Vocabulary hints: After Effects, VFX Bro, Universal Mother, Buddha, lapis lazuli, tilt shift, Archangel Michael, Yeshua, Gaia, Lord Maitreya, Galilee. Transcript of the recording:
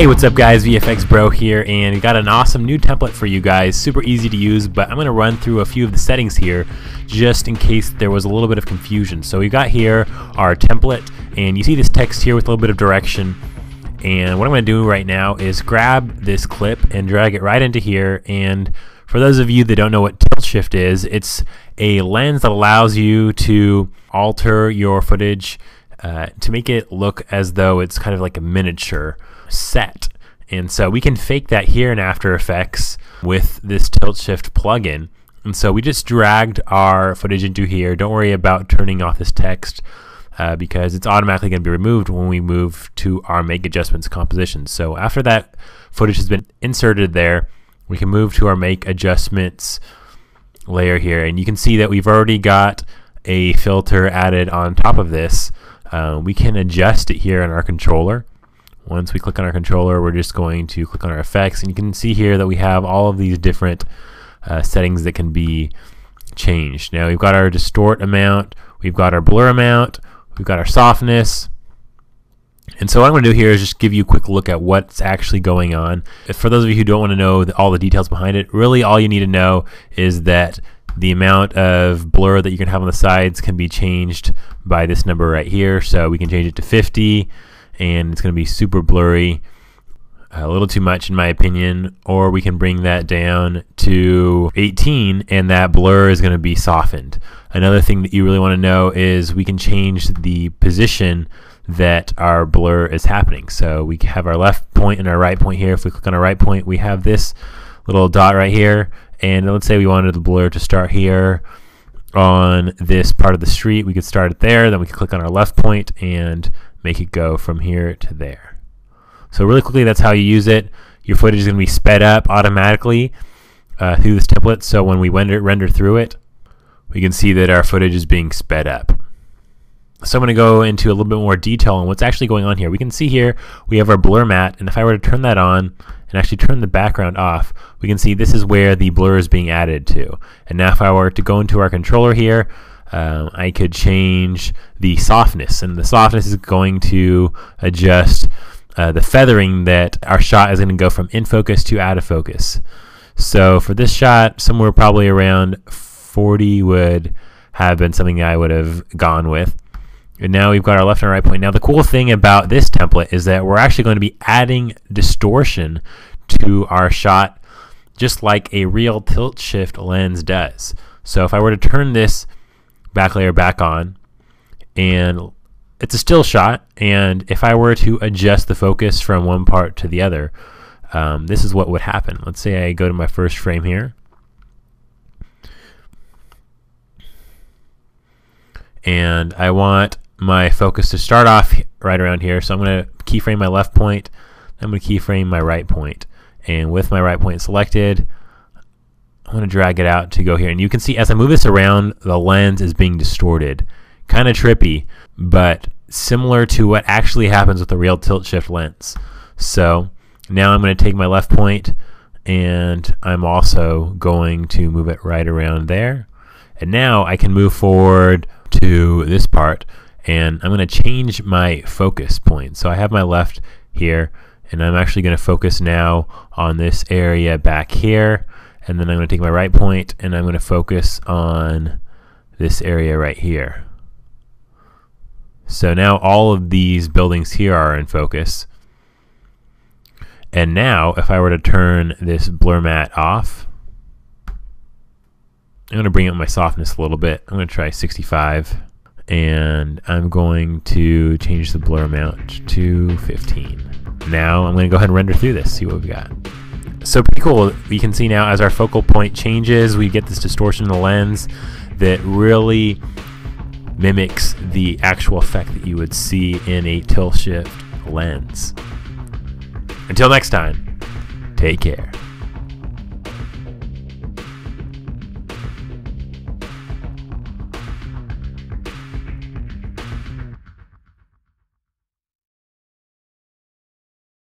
Hey, what's up guys, VFX Bro here, and we got an awesome new template for you guys, super easy to use, but I'm going to run through a few of the settings here just in case there was a little bit of confusion. So we've got here our template, and you see this text here with a little bit of direction, and what I'm going to do right now is grab this clip and drag it right into here. And for those of you that don't know what tilt shift is, it's a lens that allows you to alter your footage to make it look as though it's kind of like a miniature set. And so we can fake that here in After Effects with this tilt shift plugin. And so we just dragged our footage into here. Don't worry about turning off this text because it's automatically going to be removed when we move to our Make Adjustments composition. So after that footage has been inserted there, we can move to our Make Adjustments layer here, and you can see that we've already got a filter added on top of this. We can adjust it here in our controller. Once we click on our controller, we're just going to click on our effects, and you can see here that we have all of these different settings that can be changed. Now we've got our distort amount, we've got our blur amount, we've got our softness. And so what I'm going to do here is just give you a quick look at what's actually going on. For those of you who don't want to know all the details behind it, really all you need to know is that the amount of blur that you can have on the sides can be changed by this number right here. So we can change it to 50, and it's going to be super blurry, a little too much in my opinion, or we can bring that down to 18, and that blur is going to be softened. Another thing that you really want to know is we can change the position that our blur is happening. So we have our left point and our right point here. If we click on our right point, we have this little dot right here, and let's say we wanted the blur to start here on this part of the street. We could start it there, then we could click on our left point and make it go from here to there. So really quickly, that's how you use it. Your footage is going to be sped up automatically through this template, so when we render through it, we can see that our footage is being sped up. So I'm going to go into a little bit more detail on what's actually going on here. We can see here we have our blur mat, and if I were to turn that on and actually turn the background off, we can see this is where the blur is being added to. And now if I were to go into our controller here, I could change the softness, and the softness is going to adjust the feathering that our shot is going to go from in focus to out of focus. So for this shot, somewhere probably around 40 would have been something I would have gone with. And now we've got our left and our right point. Now the cool thing about this template is that we're actually going to be adding distortion to our shot just like a real tilt shift lens does. So if I were to turn this back layer back on, and it's a still shot, and if I were to adjust the focus from one part to the other, this is what would happen. Let's say I go to my first frame here, and I want my focus to start off right around here, so I'm going to keyframe my left point, I'm going to keyframe my right point, and with my right point selected, I'm going to drag it out to go here, and you can see as I move this around, the lens is being distorted. Kind of trippy, but similar to what actually happens with a real tilt shift lens. So now I'm going to take my left point, and I'm also going to move it right around there, and now I can move forward to this part, and I'm going to change my focus point. So I have my left here, and I'm actually going to focus now on this area back here, and then I'm going to take my right point, and I'm going to focus on this area right here. So now all of these buildings here are in focus. And now if I were to turn this blur mat off, I'm going to bring up my softness a little bit. I'm going to try 65, and I'm going to change the blur amount to 15. Now I'm going to go ahead and render through this, see what we've got. So pretty cool. We can see now as our focal point changes, we get this distortion in the lens that really mimics the actual effect that you would see in a tilt shift lens. Until next time, take care.